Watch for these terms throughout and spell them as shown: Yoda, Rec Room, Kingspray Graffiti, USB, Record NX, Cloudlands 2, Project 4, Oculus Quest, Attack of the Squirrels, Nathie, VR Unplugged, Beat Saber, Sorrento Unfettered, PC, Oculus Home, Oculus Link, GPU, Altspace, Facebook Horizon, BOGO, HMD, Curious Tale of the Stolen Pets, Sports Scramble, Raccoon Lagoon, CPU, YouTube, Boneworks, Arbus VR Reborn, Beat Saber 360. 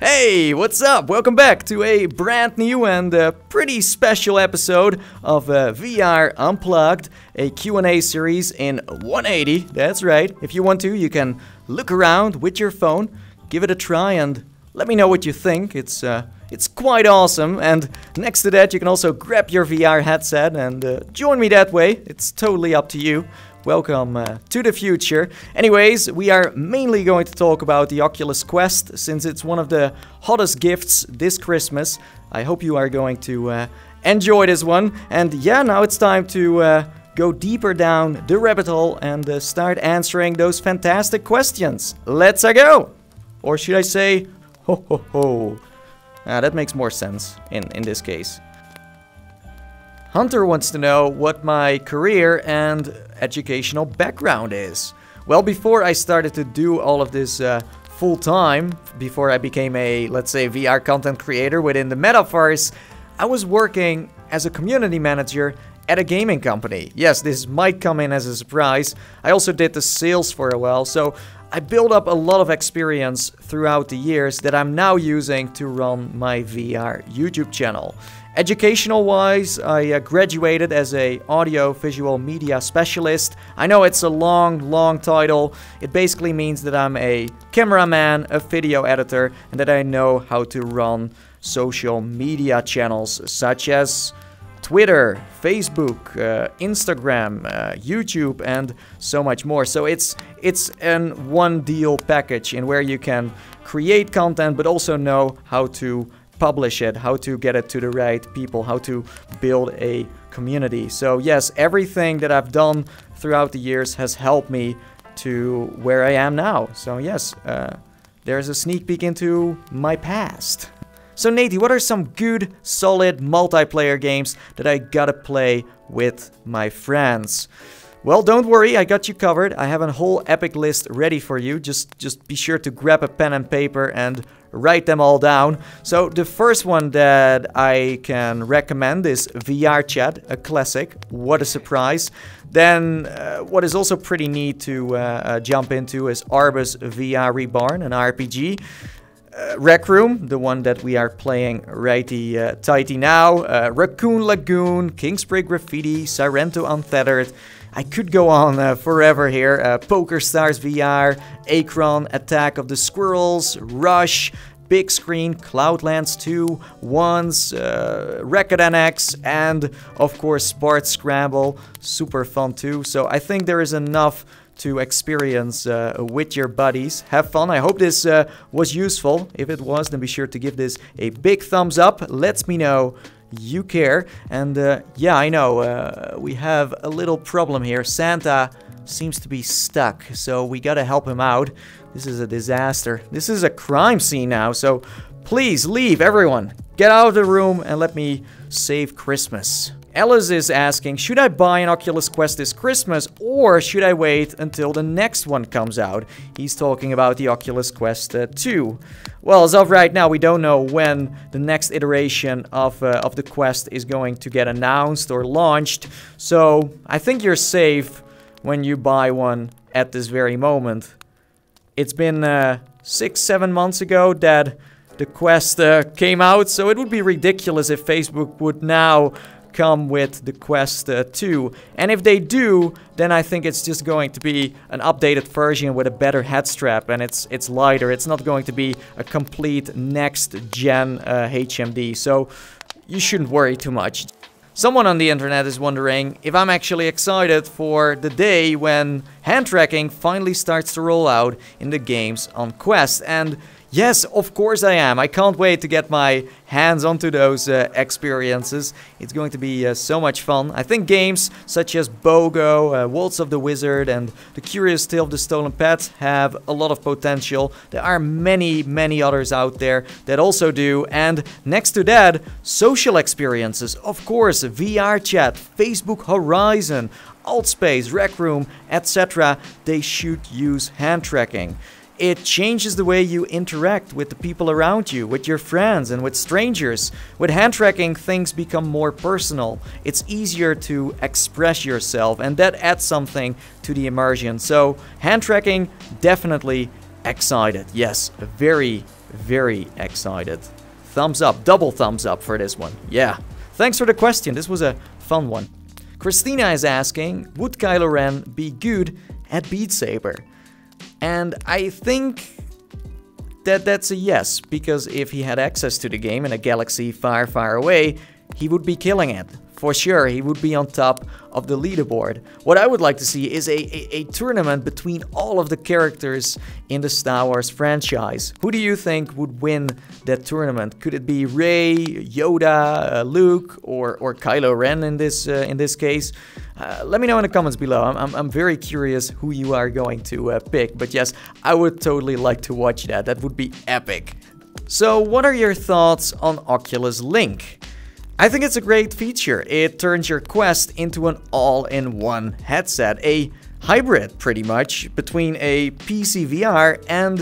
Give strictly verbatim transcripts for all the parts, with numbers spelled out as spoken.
Hey, what's up? Welcome back to a brand new and uh, pretty special episode of uh, V R Unplugged, a Q and A series in one eighty, that's right. If you want to, you can look around with your phone, give it a try and let me know what you think. It's uh, it's quite awesome, and next to that you can also grab your V R headset and uh, join me that way. It's totally up to you. Welcome uh, to the future. Anyways, we are mainly going to talk about the Oculus Quest, since it's one of the hottest gifts this Christmas. I hope you are going to uh, enjoy this one. And yeah, now it's time to uh, go deeper down the rabbit hole and uh, start answering those fantastic questions. Let's a go! Or should I say, ho ho ho. Ah, that makes more sense in, in this case. Hunter wants to know what my career and educational background is. Well, before I started to do all of this uh, full-time, before I became a, let's say, V R content creator within the metaverse, I was working as a community manager at a gaming company. Yes, this might come in as a surprise. I also did the sales for a while, so I built up a lot of experience throughout the years that I'm now using to run my V R YouTube channel. Educational-wise, I uh, graduated as a audio-visual media specialist. I know it's a long, long title. It basically means that I'm a cameraman, a video editor, and that I know how to run social media channels such as Twitter, Facebook, uh, Instagram, uh, YouTube, and so much more. So it's it's an one-deal package in where you can create content, but also know how to publish it, how to get it to the right people, how to build a community. So yes, everything that I've done throughout the years has helped me to where I am now. So yes, uh, there's a sneak peek into my past. So Nathie, what are some good, solid multiplayer games that I gotta play with my friends? Well, don't worry, I got you covered. I have a whole epic list ready for you. Just, just be sure to grab a pen and paper and write them all down. So the first one that I can recommend is VRChat, a classic. What a surprise. Then uh, what is also pretty neat to uh, uh, jump into is Arbus V R Reborn, an R P G. Uh, Rec Room, the one that we are playing righty uh, tighty now, uh, Raccoon Lagoon, Kingspray Graffiti, Sorrento Unfettered. I could go on uh, forever here. Uh, Poker Stars V R, Akron, Attack of the Squirrels, Rush, Big Screen, Cloudlands two, Once, uh, Record N X, and of course Sports Scramble. Super fun too. So I think there is enough to experience uh, with your buddies. Have fun. I hope this uh, was useful. If it was, then be sure to give this a big thumbs up. Let me know you care. And uh, yeah, I know, uh, we have a little problem here. Santa seems to be stuck, so we gotta help him out. This is a disaster. This is a crime scene now, so please leave, everyone. Get out of the room and let me save Christmas. Alice is asking, should I buy an Oculus Quest this Christmas or should I wait until the next one comes out? He's talking about the Oculus Quest uh, two. Well, as of right now, we don't know when the next iteration of, uh, of the Quest is going to get announced or launched. So I think you're safe when you buy one at this very moment. It's been uh, six, seven months ago that the Quest uh, came out, so it would be ridiculous if Facebook would now come with the Quest uh, two. And if they do, then I think it's just going to be an updated version with a better head strap, and it's it's lighter. It's not going to be a complete next-gen uh, H M D, so you shouldn't worry too much. Someone on the internet is wondering if I'm actually excited for the day when hand tracking finally starts to roll out in the games on Quest. And yes, of course I am. I can't wait to get my hands onto those uh, experiences. It's going to be uh, so much fun. I think games such as BOGO, uh, Waltz of the Wizard and the Curious Tale of the Stolen Pets have a lot of potential. There are many, many others out there that also do. And next to that, social experiences. Of course, VRChat, Facebook Horizon, Altspace, Rec Room, et cetera. They should use hand tracking. It changes the way you interact with the people around you, with your friends and with strangers. With hand tracking, things become more personal. It's easier to express yourself, and that adds something to the immersion. So hand tracking, definitely excited. Yes, very very excited. Thumbs up, double thumbs up for this one. Yeah. Thanks for the question. This was a fun one. Christina is asking, would Kylo Ren be good at Beat Saber? And I think that that's a yes, because if he had access to the game in a galaxy far, far away, he would be killing it. For sure, he would be on top of the leaderboard. What I would like to see is a, a, a tournament between all of the characters in the Star Wars franchise. Who do you think would win that tournament? Could it be Rey, Yoda, uh, Luke, or, or Kylo Ren in this, uh, in this case? Uh, let me know in the comments below. I'm, I'm, I'm very curious who you are going to uh, pick. But yes, I would totally like to watch that. That would be epic. So what are your thoughts on Oculus Link? I think it's a great feature. It turns your Quest into an all-in-one headset, a hybrid pretty much between a P C V R and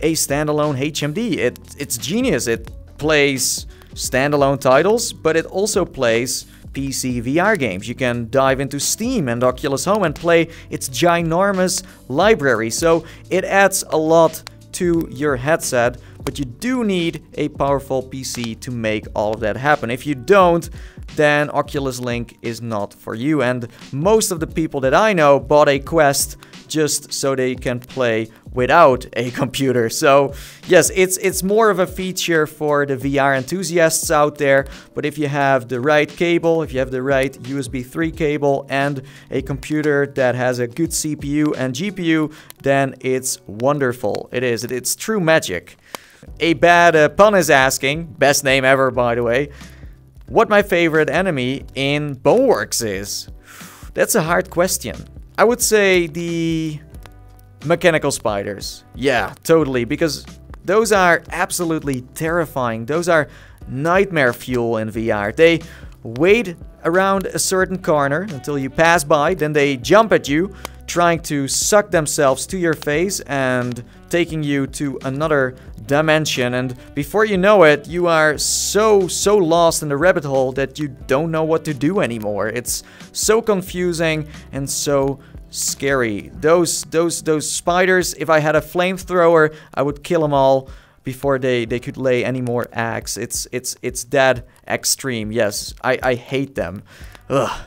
a standalone H M D. It, it's genius. It plays standalone titles, but it also plays P C V R games. You can dive into Steam and Oculus Home and play its ginormous library, so it adds a lot to your headset. But you do need a powerful P C to make all of that happen. If you don't, then Oculus Link is not for you. And most of the people that I know bought a Quest just so they can play without a computer. So yes, it's it's more of a feature for the V R enthusiasts out there. But if you have the right cable, if you have the right U S B three cable and a computer that has a good C P U and G P U, then it's wonderful. It is. It, it's true magic. A bad uh, pun is asking, best name ever by the way, what my favorite enemy in Boneworks is. That's a hard question. I would say the mechanical spiders. Yeah, totally, because those are absolutely terrifying. Those are nightmare fuel in V R. They wait around a certain corner until you pass by, then they jump at you, trying to suck themselves to your face and taking you to another dimension. And before you know it, you are so, so lost in the rabbit hole that you don't know what to do anymore. It's so confusing and so scary. Those, those, those spiders, if I had a flamethrower, I would kill them all before they, they could lay any more eggs. It's, it's, it's that extreme. Yes, I, I hate them. Ugh.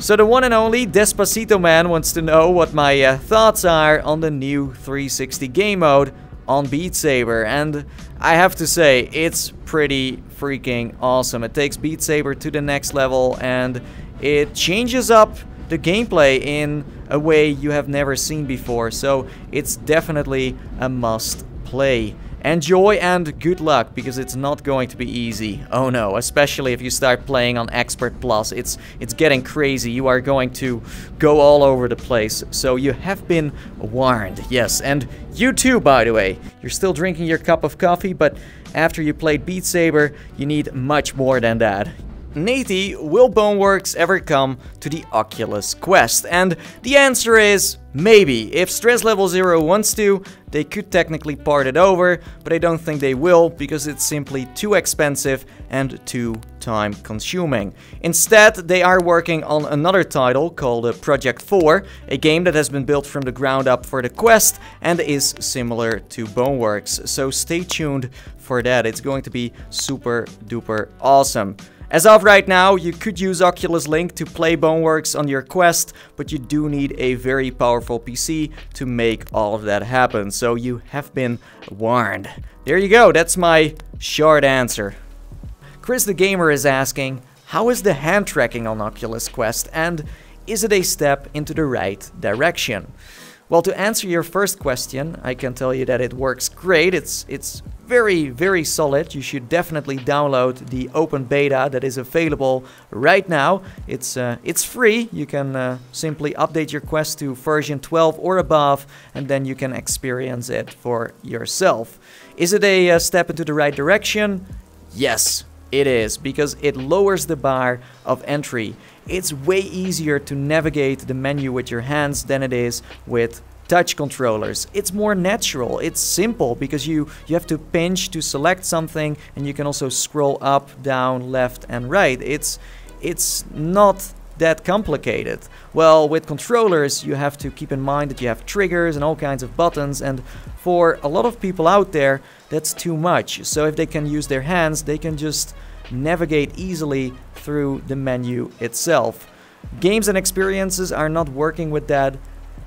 So the one and only Despacito Man wants to know what my uh, thoughts are on the new three sixty game mode on Beat Saber, and I have to say, it's pretty freaking awesome. It takes Beat Saber to the next level, and it changes up the gameplay in a way you have never seen before, so it's definitely a must play. Enjoy and good luck, because it's not going to be easy. Oh no, especially if you start playing on Expert Plus. It's it's getting crazy. You are going to go all over the place. So you have been warned. Yes, and you too, by the way. You're still drinking your cup of coffee, but after you played Beat Saber, you need much more than that. Nathie, will Boneworks ever come to the Oculus Quest? And the answer is maybe. If Stress Level Zero wants to, they could technically port it over, but I don't think they will because it's simply too expensive and too time consuming. Instead, they are working on another title called uh, Project four, a game that has been built from the ground up for the Quest and is similar to Boneworks. So stay tuned for that. It's going to be super duper awesome. As of right now, you could use Oculus Link to play Boneworks on your Quest, but you do need a very powerful P C to make all of that happen, so you have been warned. There you go, that's my short answer. Chris the Gamer is asking, how is the hand tracking on Oculus Quest, and is it a step into the right direction? Well, to answer your first question, I can tell you that it works great. It's it's very, very solid. You should definitely download the open beta that is available right now. It's uh, it's free. You can uh, simply update your Quest to version twelve or above, and then you can experience it for yourself. Is it a uh, step into the right direction? Yes, it is, because it lowers the bar of entry. It's way easier to navigate the menu with your hands than it is with touch controllers. It's more natural, it's simple, because you, you have to pinch to select something, and you can also scroll up, down, left and right. It's, it's not that complicated. Well, with controllers you have to keep in mind that you have triggers and all kinds of buttons, and for a lot of people out there that's too much. So if they can use their hands, they can just navigate easily through the menu itself. Games and experiences are not working with that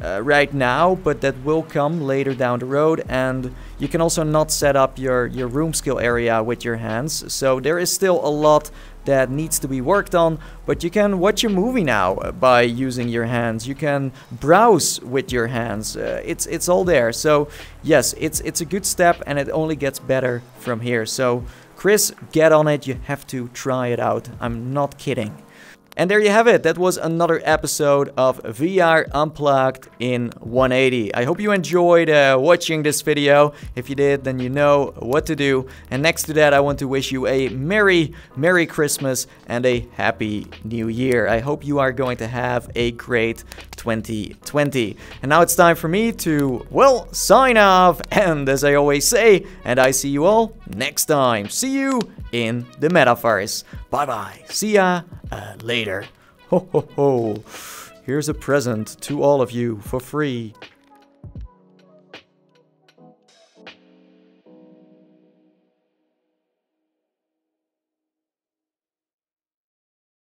Uh, right now, but that will come later down the road. And you can also not set up your, your room skill area with your hands. So there is still a lot that needs to be worked on, but you can watch a movie now by using your hands. You can browse with your hands. Uh, it's it's all there. So yes, it's it's a good step, and it only gets better from here. So Chris, get on it. You have to try it out. I'm not kidding. And there you have it, that was another episode of V R Unplugged in one eighty. I hope you enjoyed uh, watching this video. If you did, then you know what to do. And next to that, I want to wish you a Merry, Merry Christmas and a Happy New Year. I hope you are going to have a great twenty twenty. And now it's time for me to, well, sign off. And as I always say, and I see you all next time. See you in the metaverse. Bye-bye. See ya. Uh, later. Ho ho ho. Here's a present to all of you for free.